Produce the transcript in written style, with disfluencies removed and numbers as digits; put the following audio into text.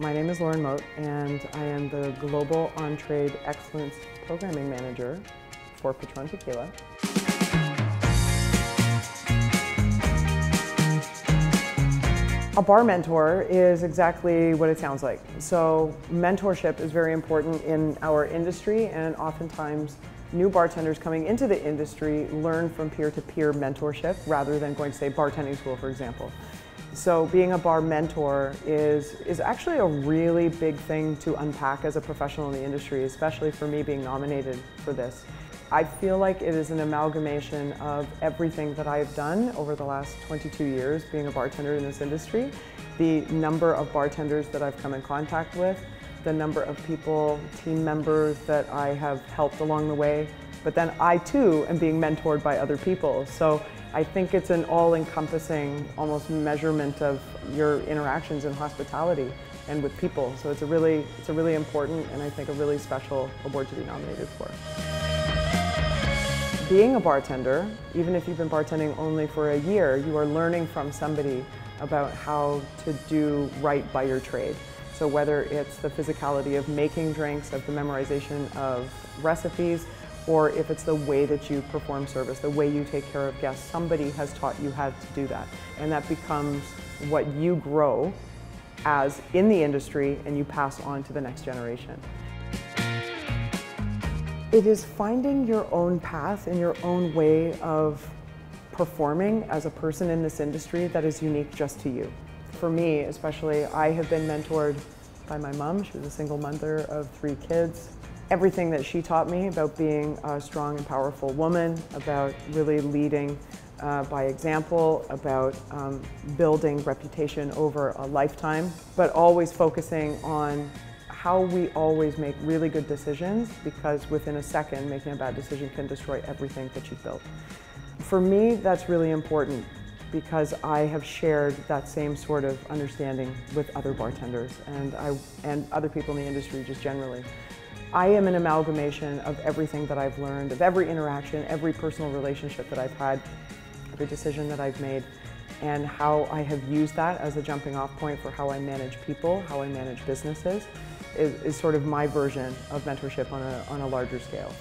My name is Lauren Mote, and I am the Global On-Trade Excellence Programming Manager for Patrón Tequila. A bar mentor is exactly what it sounds like. So mentorship is very important in our industry, and oftentimes new bartenders coming into the industry learn from peer-to-peer mentorship rather than going to, say, bartending school, for example. So being a bar mentor is actually a really big thing to unpack as a professional in the industry, especially for me being nominated for this. I feel like it is an amalgamation of everything that I've done over the last 22 years being a bartender in this industry, the number of bartenders that I've come in contact with, the number of people, team members that I have helped along the way, but then I too am being mentored by other people. So I think it's an all-encompassing almost measurement of your interactions in hospitality and with people. So it's a really important and I think a really special award to be nominated for. Being a bartender, even if you've been bartending only for a year, you are learning from somebody about how to do right by your trade. So whether it's the physicality of making drinks, of the memorization of recipes, or if it's the way that you perform service, the way you take care of guests, somebody has taught you how to do that. And that becomes what you grow as in the industry and you pass on to the next generation. It is finding your own path and your own way of performing as a person in this industry that is unique just to you. For me especially, I have been mentored by my mom. She was a single mother of 3 kids. Everything that she taught me about being a strong and powerful woman, about really leading by example, about building reputation over a lifetime, but always focusing on how we always make really good decisions, because within a second, making a bad decision can destroy everything that you've built. For me, that's really important because I have shared that same sort of understanding with other bartenders and other people in the industry just generally. I am an amalgamation of everything that I've learned, of every interaction, every personal relationship that I've had, every decision that I've made, and how I have used that as a jumping off point for how I manage people, how I manage businesses. Is sort of my version of mentorship on a larger scale.